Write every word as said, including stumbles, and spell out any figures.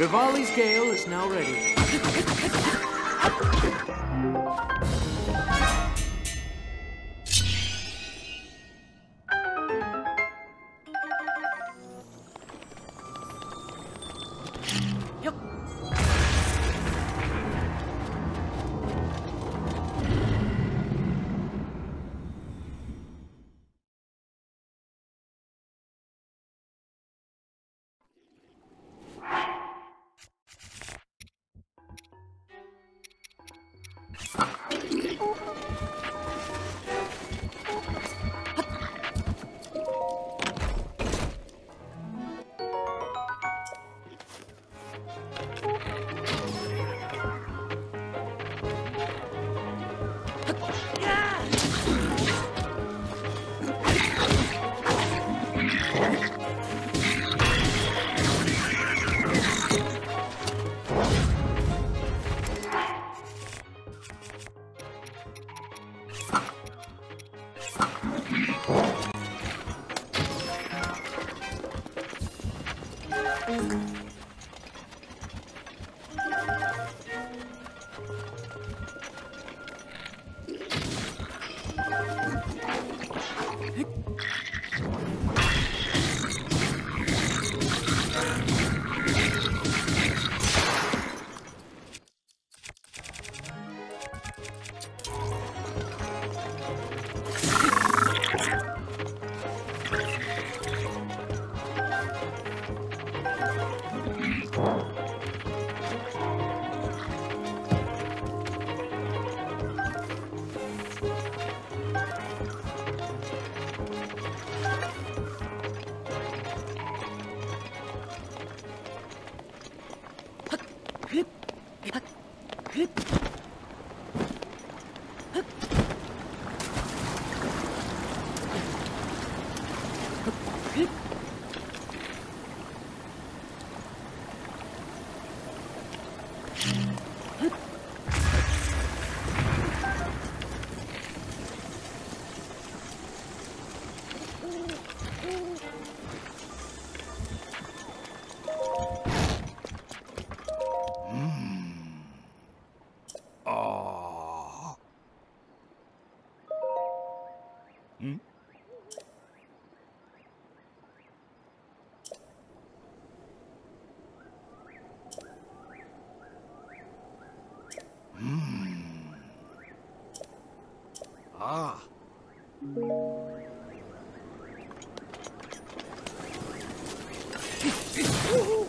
Rivali's Gale is now ready. Ooh.